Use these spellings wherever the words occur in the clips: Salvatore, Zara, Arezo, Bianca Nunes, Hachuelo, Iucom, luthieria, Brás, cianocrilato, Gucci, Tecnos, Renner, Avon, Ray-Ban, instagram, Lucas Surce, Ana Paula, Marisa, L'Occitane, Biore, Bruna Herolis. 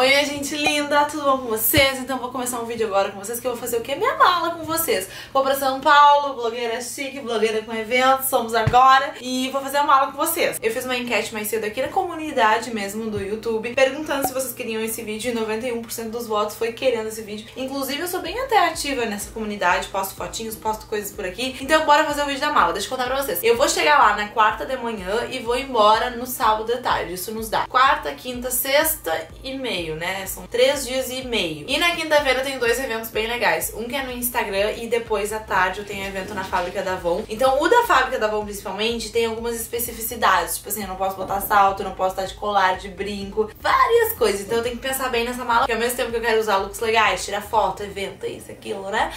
Oi, gente linda, tudo bom com vocês? Então vou começar um vídeo agora com vocês que eu vou fazer o quê? Minha mala com vocês. Vou pra São Paulo, blogueira chique, blogueira com eventos, somos agora. E vou fazer a mala com vocês. Eu fiz uma enquete mais cedo aqui na comunidade mesmo do YouTube, perguntando se vocês queriam esse vídeo e 91% dos votos foi querendo esse vídeo. Inclusive eu sou bem até ativa nessa comunidade, posto fotinhos, posto coisas por aqui. Então bora fazer o vídeo da mala, deixa eu contar pra vocês. Eu vou chegar lá na quarta de manhã e vou embora no sábado de tarde, isso nos dá quarta, quinta, sexta e meia. Né? São 3 dias e meio. E na quinta-feira eu tenho 2 eventos bem legais. Um que é no Instagram e depois à tarde eu tenho um evento na fábrica da Avon. Então o da fábrica da Avon principalmente tem algumas especificidades. Tipo assim, eu não posso botar salto, eu não posso estar de colar, de brinco, várias coisas. Então eu tenho que pensar bem nessa mala, porque ao mesmo tempo que eu quero usar looks legais, tirar foto, evento, isso, aquilo, né?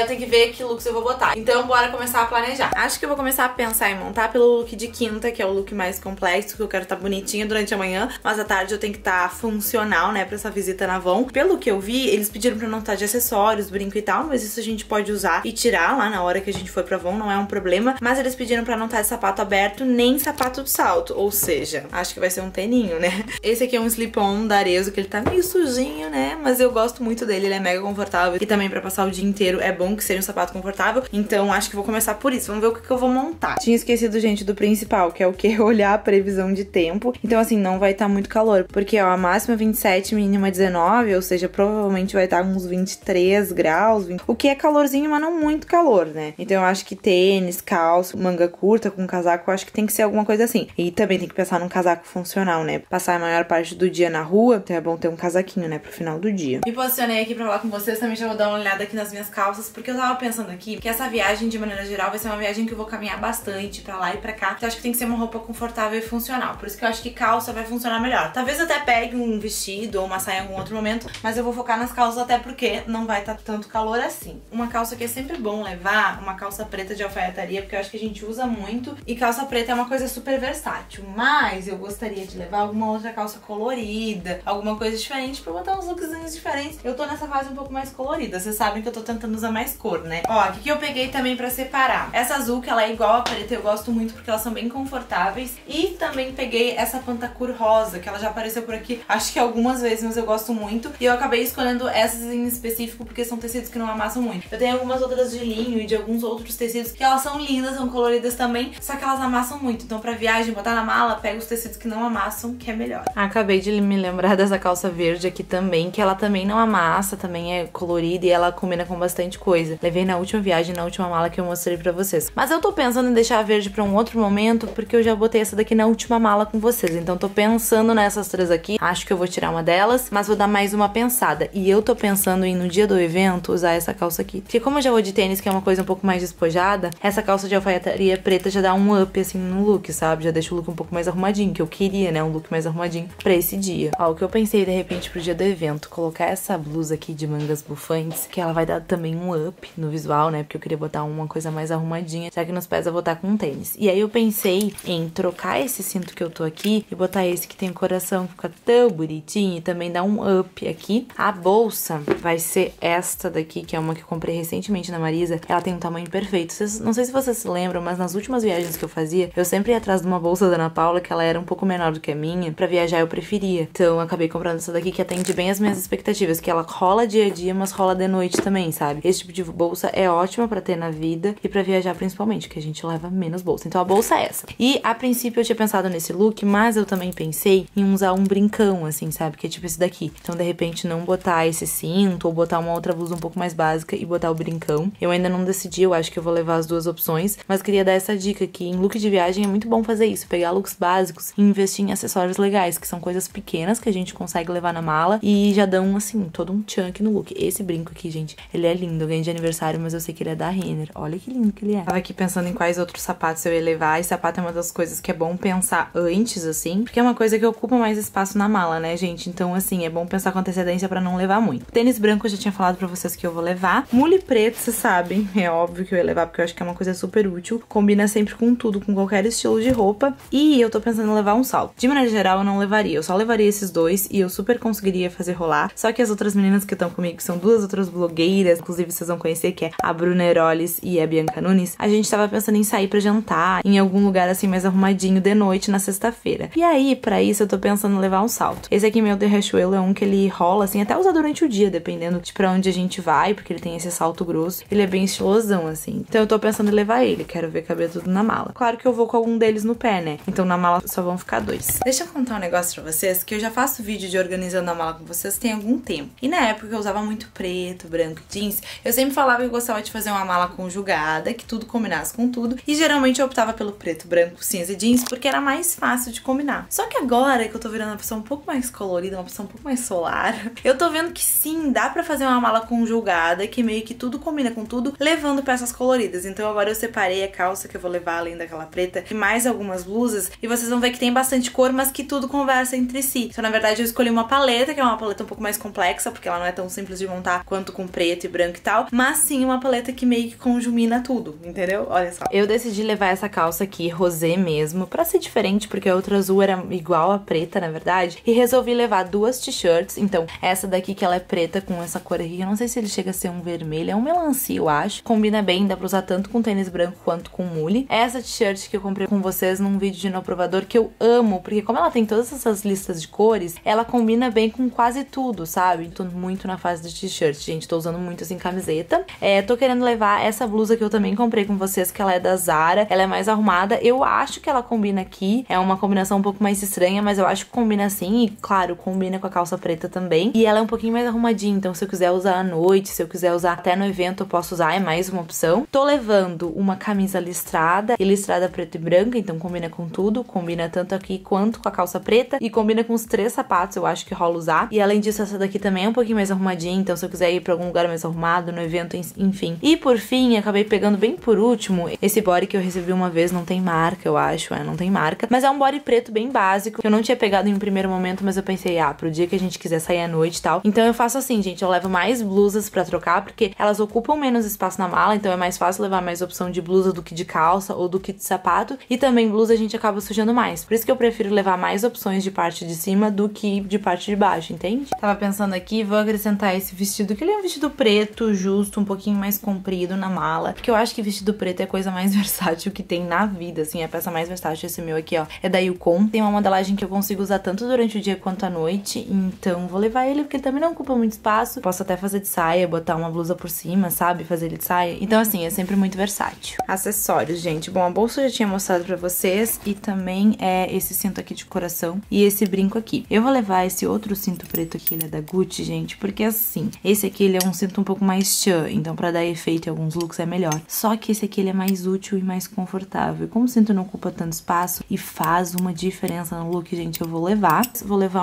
Eu tenho que ver que looks eu vou botar. Então bora começar a planejar. Acho que eu vou começar a pensar em montar pelo look de quinta, que é o look mais complexo, que eu quero estar bonitinha durante a manhã, mas à tarde eu tenho que estar funcional, né, pra essa visita na Avon. Pelo que eu vi, eles pediram pra não estar de acessórios, brinco e tal, mas isso a gente pode usar e tirar lá na hora que a gente for pra Avon, não é um problema. Mas eles pediram pra não estar de sapato aberto, nem sapato de salto, ou seja, acho que vai ser um teninho, né? Esse aqui é um slip-on da Arezo, que ele tá meio sujinho, né, mas eu gosto muito dele, ele é mega confortável e também pra passar o dia inteiro é bom que seja um sapato confortável, então acho que vou começar por isso. Vamos ver o que eu vou montar. Tinha esquecido, gente, do principal, que é o que? Olhar a previsão de tempo. Então assim, não vai estar muito calor, porque ó, a máxima é 27, mínima 19, ou seja, provavelmente vai estar uns 23 graus, 20, o que é calorzinho, mas não muito calor, né? Então eu acho que tênis, calça, manga curta com casaco, eu acho que tem que ser alguma coisa assim. E também tem que pensar num casaco funcional, né? Passar a maior parte do dia na rua, então é bom ter um casaquinho, né, pro final do dia. Me posicionei aqui pra falar com vocês, também já vou dar uma olhada aqui nas minhas calças, porque eu tava pensando aqui que essa viagem, de maneira geral, vai ser uma viagem que eu vou caminhar bastante pra lá e pra cá, então eu acho que tem que ser uma roupa confortável e funcional, por isso que eu acho que calça vai funcionar melhor. Talvez até pegue um vestido ou uma saia em algum outro momento, mas eu vou focar nas calças até porque não vai estar tanto calor assim. Uma calça que é sempre bom levar, uma calça preta de alfaiataria, porque eu acho que a gente usa muito, e calça preta é uma coisa super versátil, mas eu gostaria de levar alguma outra calça colorida, alguma coisa diferente pra botar uns lookzinhos diferentes. Eu tô nessa fase um pouco mais colorida, vocês sabem que eu tô tentando usar mais cor, né? Ó, aqui que eu peguei também pra separar. Essa azul, que ela é igual a preta, eu gosto muito porque elas são bem confortáveis, e também peguei essa pantacur rosa, que ela já apareceu por aqui, acho que algumas vezes, mas eu gosto muito. E eu acabei escolhendo essas em específico porque são tecidos que não amassam muito. Eu tenho algumas outras de linho e de alguns outros tecidos que elas são lindas, são coloridas também, só que elas amassam muito. Então pra viagem, botar na mala, pega os tecidos que não amassam, que é melhor. Acabei de me lembrar dessa calça verde aqui também, que ela também não amassa, também é colorida e ela combina com bastante coisa. Levei na última viagem, na última mala que eu mostrei pra vocês. Mas eu tô pensando em deixar a verde pra um outro momento, porque eu já botei essa daqui na última mala com vocês. Então tô pensando nessas três aqui. Acho que eu vou tirar uma delas, mas vou dar mais uma pensada. E eu tô pensando em, no dia do evento, usar essa calça aqui. Porque como eu já vou de tênis, que é uma coisa um pouco mais despojada, essa calça de alfaiataria preta já dá um up, assim, no look, sabe? Já deixa o look um pouco mais arrumadinho, que eu queria, né? Um look mais arrumadinho pra esse dia. Ó, o que eu pensei, de repente, pro dia do evento, colocar essa blusa aqui de mangas bufantes, que ela vai dar também um up no visual, né? Porque eu queria botar uma coisa mais arrumadinha, já que nos pés eu vou estar com um tênis. E aí eu pensei em trocar esse cinto que eu tô aqui e botar esse que tem coração, que fica tão bonitinho, e também dá um up aqui. A bolsa vai ser esta daqui, que é uma que eu comprei recentemente na Marisa. Ela tem um tamanho perfeito. Vocês, não sei se vocês se lembram, mas nas últimas viagens que eu fazia, eu sempre ia atrás de uma bolsa da Ana Paula, que ela era um pouco menor do que a minha. Pra viajar eu preferia. Então eu acabei comprando essa daqui, que atende bem as minhas expectativas, que ela rola dia a dia, mas rola de noite também, sabe? Esse tipo de bolsa é ótima pra ter na vida e pra viajar principalmente, que a gente leva menos bolsa. Então a bolsa é essa. E a princípio eu tinha pensado nesse look, mas eu também pensei em usar um brincão, assim, sabe? Que é tipo esse daqui. Então, de repente, não botar esse cinto ou botar uma outra blusa um pouco mais básica e botar o brincão. Eu ainda não decidi, eu acho que eu vou levar as duas opções, mas queria dar essa dica que em look de viagem é muito bom fazer isso, pegar looks básicos e investir em acessórios legais, que são coisas pequenas que a gente consegue levar na mala e já dão, assim, todo um chunk no look. Esse brinco aqui, gente, ele é lindo. Eu ganhei de aniversário, mas eu sei que ele é da Renner. Olha que lindo que ele é. Tava aqui pensando em quais outros sapatos eu ia levar, e sapato é uma das coisas que é bom pensar antes, assim, porque é uma coisa que ocupa mais espaço na mala, né, gente? Então, assim, é bom pensar com antecedência pra não levar muito. Tênis branco eu já tinha falado pra vocês que eu vou levar. Mule preto, vocês sabem, é óbvio que eu ia levar, porque eu acho que é uma coisa super útil. Combina sempre com tudo, com qualquer estilo de roupa. E eu tô pensando em levar um salto. De maneira geral, eu não levaria. Eu só levaria esses dois e eu super conseguiria fazer rolar. Só que as outras meninas que estão comigo, que são duas outras blogueiras, inclusive vocês vão conhecer, que é a Bruna Herolis e a Bianca Nunes. A gente tava pensando em sair pra jantar, em algum lugar, assim, mais arrumadinho de noite, na sexta-feira. E aí, pra isso, eu tô pensando em levar um salto. Esse aqui, meu de Hachuelo é um que ele rola, assim, até usar durante o dia, dependendo de pra onde a gente vai, porque ele tem esse salto grosso. Ele é bem estilosão, assim. Então eu tô pensando em levar ele, quero ver caber tudo na mala. Claro que eu vou com algum deles no pé, né? Então na mala só vão ficar dois. Deixa eu contar um negócio pra vocês, que eu já faço vídeo de organizando a mala com vocês tem algum tempo. E na época eu usava muito preto, branco, jeans. Eu sempre falava que eu gostava de fazer uma mala conjugada, que tudo combinasse com tudo. E geralmente eu optava pelo preto, branco, cinza e jeans, porque era mais fácil de combinar. Só que agora que eu tô virando uma pessoa um pouco mais colorida, uma pessoa um pouco mais solar, eu tô vendo que sim, dá pra fazer uma mala conjugada, que meio que tudo combina com tudo, levando peças coloridas. Então agora eu separei a calça que eu vou levar além daquela preta e mais algumas blusas. E vocês vão ver que tem bastante cor, mas que tudo conversa entre si. Então na verdade eu escolhi uma paleta, que é uma paleta um pouco mais complexa, porque ela não é tão simples de montar quanto com preto e branco e tal, mas sim uma paleta que meio que conjumina tudo, entendeu? Olha só. Eu decidi levar essa calça aqui, rosé mesmo, pra ser diferente, porque a outra azul era igual a preta, na verdade, e resolvi levar duas t-shirts. Então essa daqui que ela é preta com essa cor aqui, eu não sei se ele chega a ser um vermelho, é um melancia, eu acho. Combina bem, dá pra usar tanto com tênis branco quanto com mule. Essa t-shirt que eu comprei com vocês num vídeo de no provador, que eu amo, porque como ela tem todas essas listas de cores, ela combina bem com quase tudo, sabe? Tô muito na fase de t-shirt, gente, tô usando muito assim camiseta. Tô querendo levar essa blusa que eu também comprei com vocês, que ela é da Zara, ela é mais arrumada, eu acho que ela combina aqui, é uma combinação um pouco mais estranha, mas eu acho que combina assim, e claro, combina com a calça preta também, e ela é um pouquinho mais arrumadinha, então se eu quiser usar à noite, se eu quiser usar até no evento, eu posso usar, é mais uma opção. Tô levando uma camisa listrada, e listrada preta e branca, então combina com tudo, combina tanto aqui quanto com a calça preta, e combina com os três sapatos, eu acho que rola usar, e além disso essa daqui também é um pouquinho mais arrumadinha, então se eu quiser ir pra algum lugar mais arrumado, no evento, enfim. E por fim, acabei pegando bem por último, esse body que eu recebi uma vez, não tem marca, eu acho, não tem marca, mas é um body preto bem básico, que eu não tinha pegado em um primeiro momento, mas eu pensei, pro dia que a gente quiser sair à noite e tal, então eu faço assim, gente, eu levo mais blusas pra trocar, porque elas ocupam menos espaço na mala, então é mais fácil levar mais opção de blusa do que de calça, ou do que de sapato, e também blusa a gente acaba sujando mais, por isso que eu prefiro levar mais opções de parte de cima do que de parte de baixo, entende? Tava pensando aqui, vou acrescentar esse vestido, que ele é um vestido preto, justo, um pouquinho mais comprido na mala, porque eu acho que vestido preto é a coisa mais versátil que tem na vida, assim, é a peça mais versátil. Esse meu aqui, ó, é da Iucom, tem uma modelagem que eu consigo usar tanto durante o dia quanto à noite, então vou levar ele, porque ele também não ocupa muito espaço, posso até fazer de saia, botar uma blusa por cima, sabe, fazer ele de saia, então assim, é sempre muito versátil. Acessórios, gente, bom, a bolsa eu já tinha mostrado pra vocês, e também é esse cinto aqui de coração, e esse brinco aqui. Eu vou levar esse outro cinto preto aqui, ele é da Gucci, gente, porque assim, esse aqui ele é um cinto um pouco mais tchan, então pra dar efeito em alguns looks é melhor, só que esse aqui ele é mais útil e mais confortável, e como o cinto não ocupa tanto espaço e faz uma diferença no look, gente, eu vou levar.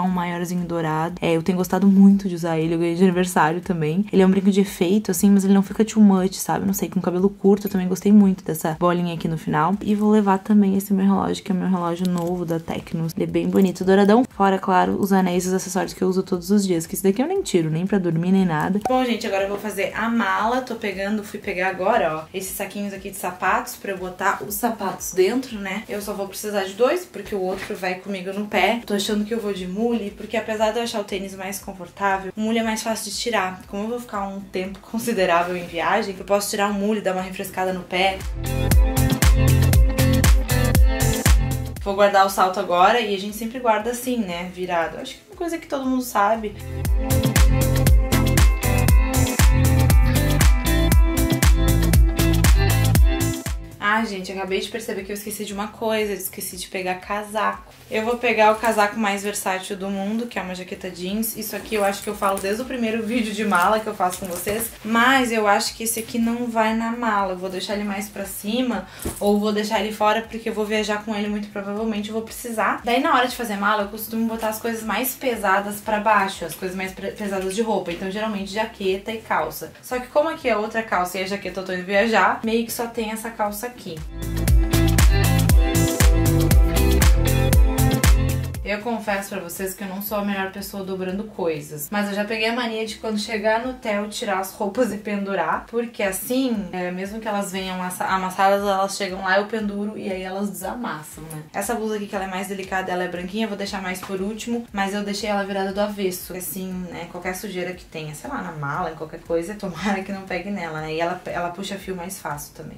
Um maiorzinho dourado, eu tenho gostado muito de usar ele, eu ganhei de aniversário também, ele é um brinco de efeito, assim, mas ele não fica too much, sabe, não sei, com cabelo curto eu também gostei muito dessa bolinha aqui no final. E vou levar também esse meu relógio, que é meu relógio novo da Tecnos, ele é bem bonito, douradão, fora, claro, os anéis e os acessórios que eu uso todos os dias, que esse daqui eu nem tiro, nem pra dormir, nem nada. Bom, gente, agora eu vou fazer a mala, fui pegar agora, ó, esses saquinhos aqui de sapatos, pra eu botar os sapatos dentro, né, eu só vou precisar de dois, porque o outro vai comigo no pé. Tô achando que eu vou de mule, porque apesar de eu achar o tênis mais confortável, o mule é mais fácil de tirar. Como eu vou ficar um tempo considerável em viagem, eu posso tirar o mule e dar uma refrescada no pé. Vou guardar o salto agora, e a gente sempre guarda assim, né, virado. Acho que é uma coisa que todo mundo sabe. Ah, gente, acabei de perceber que eu esqueci de uma coisa, esqueci de pegar casaco. Eu vou pegar o casaco mais versátil do mundo, que é uma jaqueta jeans. Isso aqui eu acho que eu falo desde o primeiro vídeo de mala que eu faço com vocês, mas eu acho que esse aqui não vai na mala. Eu vou deixar ele mais pra cima, ou vou deixar ele fora, porque eu vou viajar com ele, muito provavelmente eu vou precisar. Daí na hora de fazer mala, eu costumo botar as coisas mais pesadas pra baixo, as coisas mais pesadas de roupa, então geralmente jaqueta e calça. Só que como aqui é outra calça e a jaqueta eu tô indo viajar, meio que só tem essa calça aqui. Eu confesso pra vocês que eu não sou a melhor pessoa dobrando coisas, mas eu já peguei a mania de quando chegar no hotel tirar as roupas e pendurar, porque assim, mesmo que elas venham amassadas, elas chegam lá, eu penduro e aí elas desamassam, né? Essa blusa aqui, que ela é mais delicada, ela é branquinha, eu vou deixar mais por último, mas eu deixei ela virada do avesso, assim, né, qualquer sujeira que tenha, sei lá, na mala, em qualquer coisa, tomara que não pegue nela, né, e ela puxa fio mais fácil também.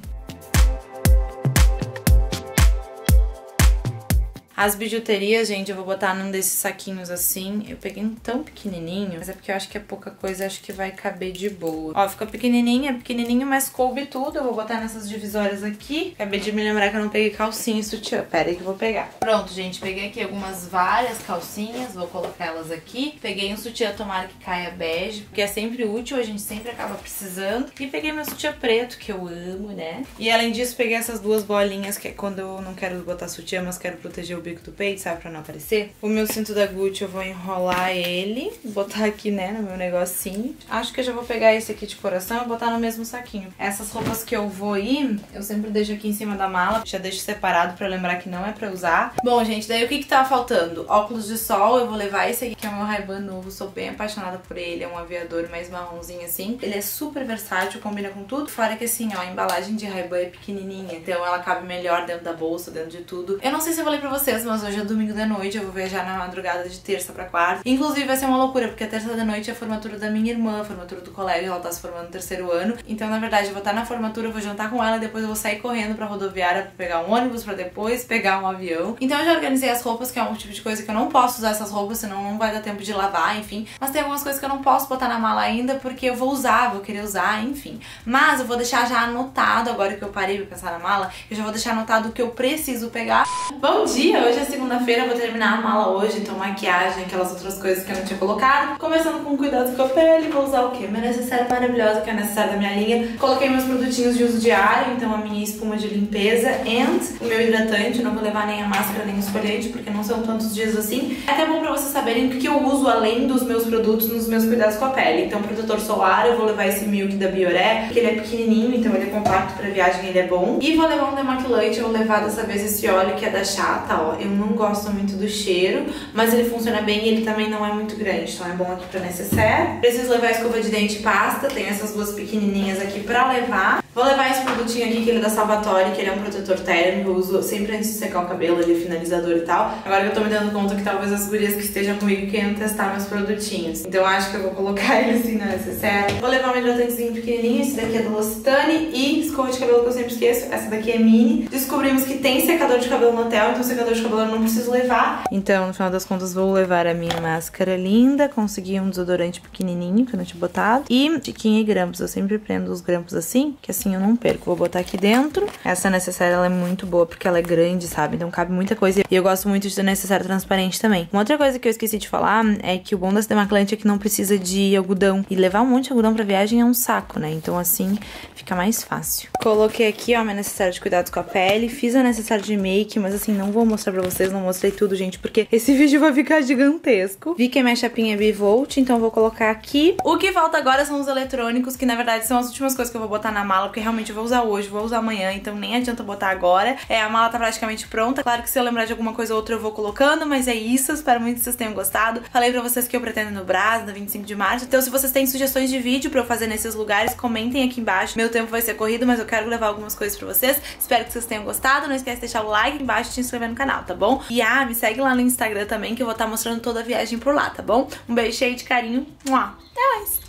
As bijuterias, gente, eu vou botar num desses saquinhos assim. Eu peguei um tão pequenininho, mas é porque eu acho que é pouca coisa, acho que vai caber de boa. Ó, fica pequenininho, é pequenininho, mas coube tudo. Eu vou botar nessas divisórias aqui. Acabei de me lembrar que eu não peguei calcinha e sutiã. Pera aí que eu vou pegar. Pronto, gente, peguei aqui algumas várias calcinhas, vou colocar elas aqui. Peguei um sutiã, tomara que caia bege, porque é sempre útil, a gente sempre acaba precisando. E peguei meu sutiã preto, que eu amo, né? E além disso, peguei essas duas bolinhas, que é quando eu não quero botar sutiã, mas quero proteger o bico do peito, sabe, pra não aparecer. O meu cinto da Gucci eu vou enrolar ele, botar aqui, né, no meu negocinho. Acho que eu já vou pegar esse aqui de coração e botar no mesmo saquinho. Essas roupas que eu vou ir, eu sempre deixo aqui em cima da mala, já deixo separado pra lembrar que não é pra usar. Bom, gente, daí o que que tava faltando? Óculos de sol, eu vou levar esse aqui, que é o meu Ray-Ban novo, sou bem apaixonada por ele, é um aviador mais marronzinho assim. Ele é super versátil, combina com tudo, fora que assim, ó, a embalagem de Ray-Ban é pequenininha, então ela cabe melhor dentro da bolsa, dentro de tudo. Eu não sei se eu falei pra vocês, mas hoje é domingo de noite, eu vou viajar na madrugada de terça pra quarta. Inclusive vai ser uma loucura, porque a terça da noite é a formatura da minha irmã, a formatura do colégio, ela tá se formando no terceiro ano. Então, na verdade, eu vou estar na formatura, eu vou jantar com ela e depois eu vou sair correndo pra rodoviária pra pegar um ônibus, pra depois pegar um avião. Então eu já organizei as roupas, que é um tipo de coisa que eu não posso usar essas roupas, senão não vai dar tempo de lavar, enfim. Mas tem algumas coisas que eu não posso botar na mala ainda, porque eu vou usar, vou querer usar, enfim. Mas eu vou deixar já anotado, agora que eu parei pra pensar na mala, eu já vou deixar anotado o que eu preciso pegar. Bom dia! Hoje é segunda-feira, eu vou terminar a mala hoje, então maquiagem, aquelas outras coisas que eu não tinha colocado. Começando com cuidado com a pele, vou usar o que? Meu necessário maravilhoso, que é necessário da minha linha. Coloquei meus produtinhos de uso diário, então a minha espuma de limpeza e o meu hidratante. Não vou levar nem a máscara, nem o esfoliante, porque não são tantos dias assim. É até bom pra vocês saberem o que eu uso além dos meus produtos nos meus cuidados com a pele. Então protetor solar, eu vou levar esse Milk da Biore, porque ele é pequenininho, então ele é compacto pra viagem, ele é bom. E vou levar um demaquilante, eu vou levar dessa vez esse óleo que é da Chata, ó. Eu não gosto muito do cheiro, mas ele funciona bem e ele também não é muito grande, então é bom aqui pra necessaire. Preciso levar escova de dente e pasta, tem essas duas pequenininhas aqui pra levar. Vou levar esse produtinho aqui, que ele é da Salvatore, que ele é um protetor térmico, eu uso sempre antes de secar o cabelo, ele é finalizador e tal. Agora que eu tô me dando conta que talvez as gurias que estejam comigo queiram testar meus produtinhos, então acho que eu vou colocar ele assim na necessaire. Vou levar um hidratantezinho pequenininho, esse daqui é do L'Occitane, e escova de cabelo que eu sempre esqueço, essa daqui é mini. Descobrimos que tem secador de cabelo no hotel, então secador de cabelo eu não preciso levar. Então, no final das contas, vou levar a minha máscara linda, consegui um desodorante pequenininho que eu não tinha botado, e tiquinha e grampos, eu sempre prendo os grampos assim, que assim eu não perco. Vou botar aqui dentro. Essa necessaire, ela é muito boa, porque ela é grande, sabe? Então cabe muita coisa, e eu gosto muito de necessaire transparente também. Uma outra coisa que eu esqueci de falar é que o bom dessa demaquilante é que não precisa de algodão, e levar um monte de algodão pra viagem é um saco, né? Então assim, fica mais fácil. Coloquei aqui, ó, minha necessaire de cuidados com a pele, fiz a necessaire de make, mas assim, não vou mostrar pra vocês, não mostrei tudo, gente, porque esse vídeo vai ficar gigantesco. Vi que a minha chapinha é bivolt, então vou colocar aqui. O que falta agora são os eletrônicos, que na verdade são as últimas coisas que eu vou botar na mala, porque realmente eu vou usar hoje, vou usar amanhã, então nem adianta botar agora. É, a mala tá praticamente pronta, claro que se eu lembrar de alguma coisa ou outra eu vou colocando, mas é isso, espero muito que vocês tenham gostado. Falei pra vocês que eu pretendo no Brás, na 25 de março, então se vocês têm sugestões de vídeo pra eu fazer nesses lugares, comentem aqui embaixo. Meu tempo vai ser corrido, mas eu quero levar algumas coisas pra vocês, espero que vocês tenham gostado, não esquece de deixar o like embaixo e se inscrever no canal, tá bom? E me segue lá no Instagram também, que eu vou estar mostrando toda a viagem por lá, tá bom? Um beijo cheio de carinho, até mais!